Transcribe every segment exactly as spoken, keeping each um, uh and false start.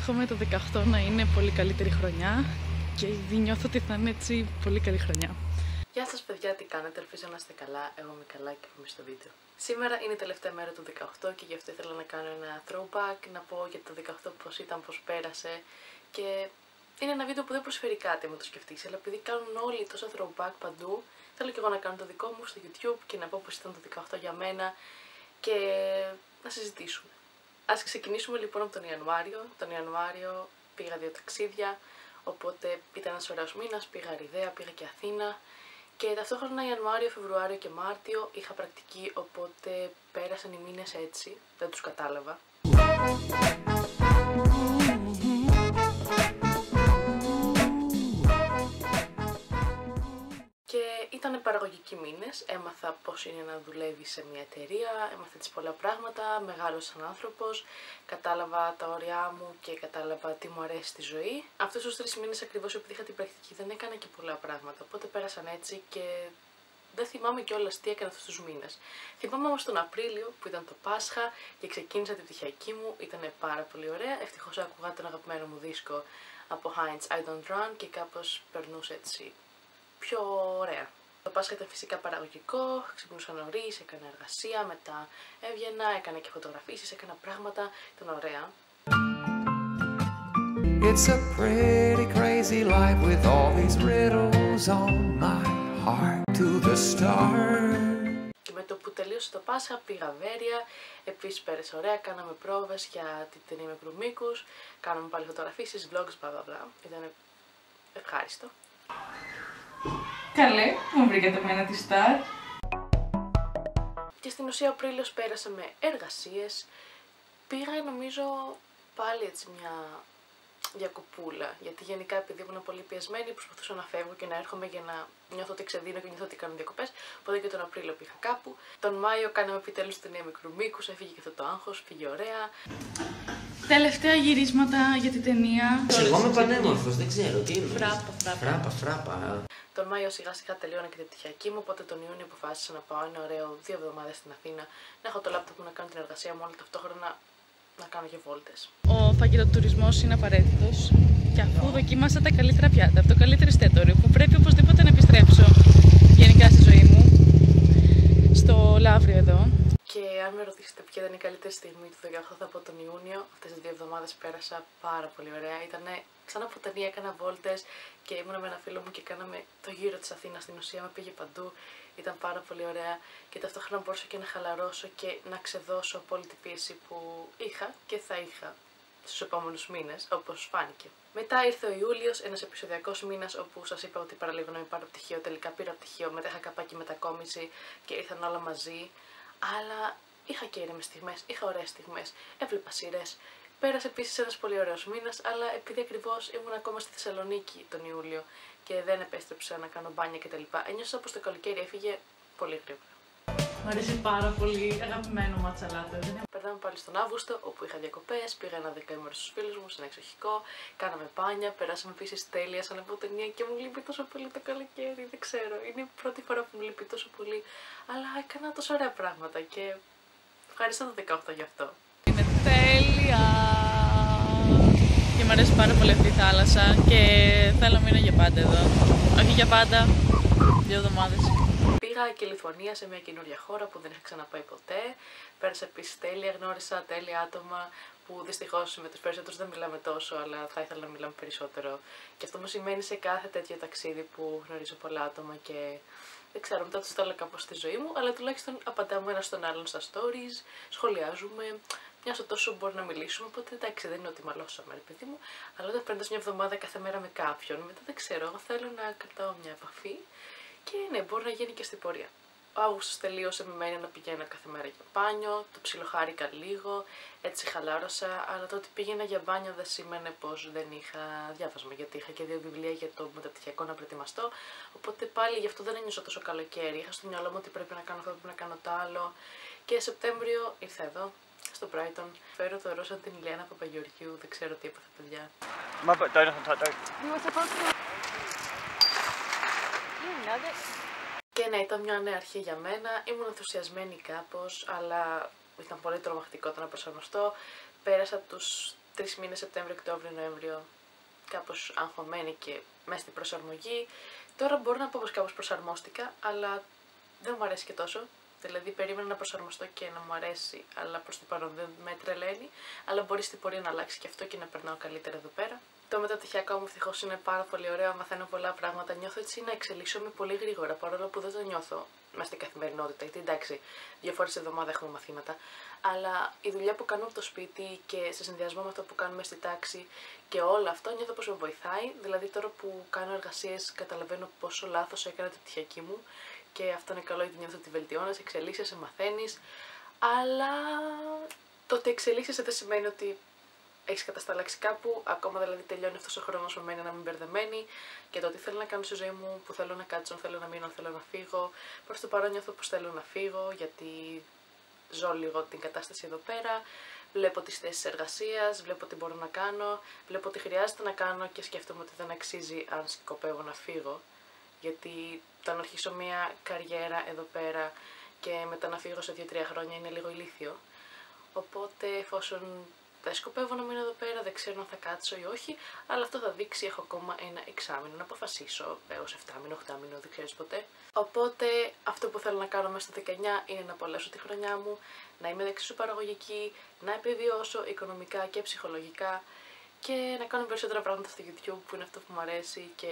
εύχομαι το δύο χιλιάδες δεκαοκτώ να είναι πολύ καλύτερη χρονιά και νιώθω ότι θα είναι έτσι πολύ καλή χρονιά. Γεια σας παιδιά, τι κάνετε, ελπίζω να είστε καλά, εγώ είμαι καλά και είμαι στο βίντεο. Σήμερα είναι η τελευταία μέρα του δεκαοκτώ και γι' αυτό ήθελα να κάνω ένα throwback, να πω για το δεκαοκτώ πώς ήταν, πώς πέρασε και είναι ένα βίντεο που δεν προσφέρει κάτι με το σκεφτείς, αλλά επειδή κάνουν όλοι τόσο throwback παντού, θέλω και εγώ να κάνω το δικό μου στο YouTube και να πω πώς ήταν το δεκαοκτώ για μένα και να συζητήσουμε. Ας ξεκινήσουμε λοιπόν από τον Ιανουάριο. Τον Ιανουάριο πήγα δύο ταξίδια, οπότε ήταν ένας ωραίος μήνας, πήγα Ριδαία, πήγα και Αθήνα. Και ταυτόχρονα Ιανουάριο, Φεβρουάριο και Μάρτιο είχα πρακτική, οπότε πέρασαν οι μήνες έτσι, δεν τους κατάλαβα. Και ήταν παραγωγικοί μήνες, έμαθα πώς είναι να δουλεύει σε μια εταιρεία, έμαθα τις πολλά πράγματα, μεγάλωσα σαν άνθρωπος, κατάλαβα τα όρια μου και κατάλαβα τι μου αρέσει στη ζωή. Αυτούς τους τρεις μήνες ακριβώς επειδή είχα την πρακτική δεν έκανα και πολλά πράγματα, οπότε πέρασαν έτσι και δεν θυμάμαι κιόλας τι έκανα αυτούς τους μήνες. Θυμάμαι όμως τον Απρίλιο που ήταν το Πάσχα και ξεκίνησα την πτυχιακή μου, ήταν πάρα πολύ ωραία, ευτυχώς άκουγα τον αγαπημένο μου δίσκο από Heinz I Don't Run και κάπως περνούσε έτσι πιο ωραία. Το Πάσχα ήταν φυσικά παραγωγικό, ξυπνούσα νωρίς, έκανα εργασία, μετά έβγαινα, έκανα και φωτογραφίσεις, έκανα πράγματα, ήταν ωραία. It's a pretty crazy life with all these riddles on my heart to the stars. Και με το που τελείωσε το Πάσχα πήγα Βέρεια, επίσης πέρασε ωραία, κάναμε πρόβες για την ταινία Μικρού Μήκους, κάναμε πάλι φωτογραφίσεις, vlogs, bla bla bla. Ήταν ευχάριστο. Καλέ, μου βρήκατε μένα τη Σταρ. Και στην ουσία ο Απρίλιος πέρασε με εργασίες. Πήγα νομίζω πάλι έτσι μια διακοπούλα. Γιατί γενικά επειδή ήμουν πολύ πιεσμένη προσπαθούσα να φεύγω και να έρχομαι για να νιώθω ότι ξεδίνω και νιώθω ότι κάνω διακοπές. Οπότε και τον Απρίλιο πήγα κάπου. Τον Μάιο κάναμε επιτέλους την ταινία Μικρού Μήκους, έφυγε και αυτό το άγχος, πήγε ωραία. Τελευταία γυρίσματα για την ταινία. Εγώ είμαι πανέμορφος, δεν ξέρω τι είναι. Φράπα, φράπα. φράπα, φράπα. Τον Μάιο σιγά σιγά τελειώνα και την πτυχιακή μου, οπότε τον Ιούνιο αποφάσισα να πάω ένα ωραίο δύο εβδομάδες στην Αθήνα, να έχω το λάπτοπ μου να κάνω την εργασία μου, αλλά ταυτόχρονα να κάνω και βόλτες. Ο φαγγελοτουρισμός είναι απαραίτητος και αφού yeah. δοκίμασα τα καλύτερα πιάτα από το καλύτερο εστιατόριο που πρέπει οπωσδήποτε να επιστρέψω γενικά στη ζωή μου, στο Λαύριο εδώ. Και αν με ρωτήσετε ποια ήταν η καλύτερη στιγμή του δεκαοκτώ θα πω τον Ιούνιο. Αυτές τις δύο εβδομάδες πέρασα πάρα πολύ ωραία. Ήτανε σαν από ταινία, έκανα βόλτες και ήμουνα με ένα φίλο μου και κάναμε το γύρο της Αθήνας. Στην ουσία με πήγε παντού, ήταν πάρα πολύ ωραία και ταυτόχρονα μπορούσα και να χαλαρώσω και να ξεδώσω από όλη την πίεση που είχα και θα είχα στους επόμενους μήνες, όπως φάνηκε. Μετά ήρθε ο Ιούλιος, ένας επεισοδιακός μήνας όπου σας είπα ότι παραλίγο να μην πάρω πτυχίο. Τελικά πήρα πτυχίο, μετά είχα καπάκι μετακόμιση και ήρθαν όλα μαζί. Αλλά είχα και ήρεμες στιγμές, είχα ωραίες στιγμές, έβλεπα σειρές. Πέρασε επίσης ένας πολύ ωραίος μήνας, αλλά επειδή ακριβώς ήμουν ακόμα στη Θεσσαλονίκη τον Ιούλιο και δεν επέστρεψα να κάνω μπάνια κτλ. Ένιωσα πως το καλοκαίρι έφυγε πολύ γρήγορα. Μου αρέσει πάρα πολύ, αγαπημένο ματσαλάτα. Περνάμε πάλι στον Αύγουστο, όπου είχα διακοπές, πήγα ένα δεκαήμερο στους φίλους μου, σε ένα εξοχικό, κάναμε μπάνια, περάσαμε επίσης τέλεια σαν από ταινία και μου λείπει τόσο πολύ το καλοκαίρι, δεν ξέρω. Είναι η πρώτη φορά που μου λείπει τόσο πολύ, αλλά έκανα τόσο ωραία πράγματα και ευχαριστώ το δεκαοκτώ γι' αυτό. Είναι τέλεια! Και μου αρέσει πάρα πολύ αυτή η θάλασσα και θέλω να μείνω για πάντα εδώ. Όχι για πάντα, δύο εβδομάδες. Πήγα και Λιθουανία σε μια καινούργια χώρα που δεν είχα ξαναπάει ποτέ. Πέρασα επίσης τέλεια, γνώρισα τέλεια άτομα που δυστυχώς με τους περισσότερους δεν μιλάμε τόσο, αλλά θα ήθελα να μιλάμε περισσότερο. Και αυτό μου σημαίνει σε κάθε τέτοιο ταξίδι που γνωρίζω πολλά άτομα και δεν ξέρω, μετά τους θέλω κάπως στη ζωή μου, αλλά τουλάχιστον απαντάμε ένα στον άλλον στα stories, σχολιάζουμε. Μια στο τόσο μπορεί να μιλήσουμε, οπότε εντάξει, δεν είναι ότι μαλώσαμε, ρε παιδί μου. Αλλά όταν περνάς μια εβδομάδα κάθε μέρα με κάποιον, μετά δεν ξέρω, εγώ θέλω να κρατάω μια επαφή. Και ναι, μπορεί να γίνει και στην πορεία. Ο Αύγουστος τελείωσε με μένα να πηγαίνω κάθε μέρα για μπάνιο, το ψιλοχάρηκα λίγο, έτσι χαλάρωσα, αλλά το ότι πήγαινα για μπάνιο δεν σήμαινε πως δεν είχα διάβασμα, γιατί είχα και δύο βιβλία για το μεταπτυχιακό να προετοιμαστώ, οπότε πάλι γι' αυτό δεν ένιωσα τόσο καλοκαίρι, είχα στο μυαλό μου ότι πρέπει να κάνω αυτό, πρέπει να κάνω το άλλο και Σεπτέμβριο ήρθα εδώ. Στο Brighton. Φέρω το Ρώσο την Ηλιάνα Παπαγεωργίου, δεν ξέρω τι έπαθε παιδιά. Μα but don't have to Και ναι, ήταν μια νέα αρχή για μένα. Ήμουν ενθουσιασμένη κάπως, αλλά ήταν πολύ τρομακτικό το να προσαρμοστώ. Πέρασα τους τρεις μήνες, Σεπτέμβριο, Οκτώβριο, Νοέμβριο, κάπως αγχωμένη και μέσα στην προσαρμογή. Τώρα μπορώ να πω πως κάπως προσαρμόστηκα, αλλά δεν μου αρέσει και τόσο. Δηλαδή περίμενα να προσαρμοστώ και να μου αρέσει, αλλά προς το παρόν δεν με τρελαίνει. Αλλά μπορεί στην πορεία να αλλάξει και αυτό και να περνάω καλύτερα εδώ πέρα. Το μεταπτυχιακό μου ευτυχώς είναι πάρα πολύ ωραίο, μαθαίνω πολλά πράγματα. Νιώθω έτσι να εξελίσσομαι πολύ γρήγορα, παρόλο που δεν το νιώθω μέσα στην καθημερινότητα. Γιατί εντάξει, δύο φορές τη εβδομάδα έχουμε μαθήματα. Αλλά η δουλειά που κάνω από το σπίτι και σε συνδυασμό με αυτό που κάνουμε στη τάξη και όλο αυτό, νιώθω πως με βοηθάει. Δηλαδή τώρα που κάνω εργασίες, καταλαβαίνω πόσο λάθος έκανα την πτυχιακή μου. Και αυτό είναι καλό, γιατί νιώθω ότι βελτιώνεσαι, εξελίσσεσαι, μαθαίνεις. Αλλά το ότι εξελίσσεσαι δεν σημαίνει ότι έχεις κατασταλάξει κάπου. Ακόμα δηλαδή τελειώνει αυτός ο χρόνος με μένα να μην μπερδεμένη. Και το ότι θέλω να κάνω στη ζωή μου, που θέλω να κάτσω, θέλω να μείνω, θέλω να φύγω. Προς το παρόν νιώθω πως θέλω να φύγω, γιατί ζω λίγο την κατάσταση εδώ πέρα. Βλέπω τις θέσεις εργασίας, βλέπω τι μπορώ να κάνω, βλέπω τι χρειάζεται να κάνω και σκέφτομαι ότι δεν αξίζει αν σκοπεύω να φύγω. Γιατί το να αρχίσω μια καριέρα εδώ πέρα και μετά να φύγω σε δύο τρία χρόνια είναι λίγο ηλίθιο. Οπότε εφόσον δεν σκοπεύω να μείνω εδώ πέρα, δεν ξέρω αν θα κάτσω ή όχι, αλλά αυτό θα δείξει. Έχω ακόμα ένα εξάμηνο να αποφασίσω, έως εφτάμηνο, οχτάμηνο, δεν ξέρεις ποτέ. Οπότε αυτό που θέλω να κάνω μέσα στα δεκαεννιά είναι να απολαύσω τη χρονιά μου, να είμαι εξίσου παραγωγική, να επιβιώσω οικονομικά και ψυχολογικά και να κάνω περισσότερα πράγματα στο YouTube που είναι αυτό που μου αρέσει και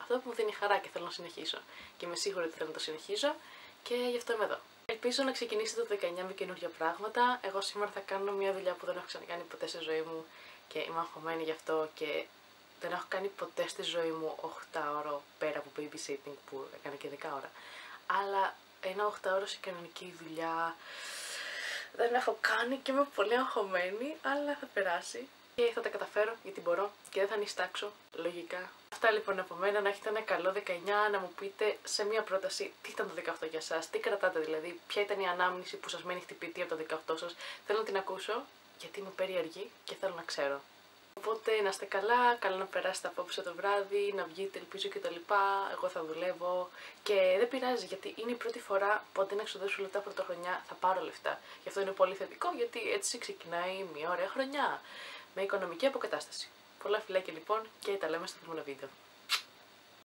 αυτό που μου δίνει χαρά και θέλω να συνεχίσω. Και είμαι σίγουρη ότι θέλω να το συνεχίζω και γι' αυτό είμαι εδώ. Ελπίζω να ξεκινήσετε το δεκαεννιά με καινούργια πράγματα. Εγώ σήμερα θα κάνω μια δουλειά που δεν έχω ξανακάνει ποτέ στη ζωή μου και είμαι αγχωμένη γι' αυτό και δεν έχω κάνει ποτέ στη ζωή μου οκτώ ώρο πέρα από babysitting που έκανα και δέκα ώρα. Αλλά ένα οκτώ ώρο σε κανονική δουλειά δεν έχω κάνει και είμαι πολύ αγχωμένη, αλλά θα περάσει. Και θα τα καταφέρω γιατί μπορώ και δεν θα νηστάξω, λογικά. Αυτά λοιπόν από μένα, να έχετε ένα καλό δεκαεννιά, να μου πείτε σε μια πρόταση τι ήταν το δεκαοκτώ για εσάς, τι κρατάτε δηλαδή, ποια ήταν η ανάμνηση που σας μένει χτυπητή από το δεκαοκτώ σας. Θέλω να την ακούσω γιατί είμαι περίεργη και θέλω να ξέρω. Οπότε να είστε καλά, καλά να περάσετε απόψε το βράδυ, να βγείτε, ελπίζω και τα λοιπά. Εγώ θα δουλεύω και δεν πειράζει γιατί είναι η πρώτη φορά που αντί να ξοδέψω λεφτά πρωτοχρονιά θα πάρω λεφτά. Γι' αυτό είναι πολύ θετικό γιατί έτσι ξεκινάει μια ωραία χρονιά με οικονομική αποκατάσταση. Πολλά φιλάκια λοιπόν και τα λέμε στο επόμενο βίντεο.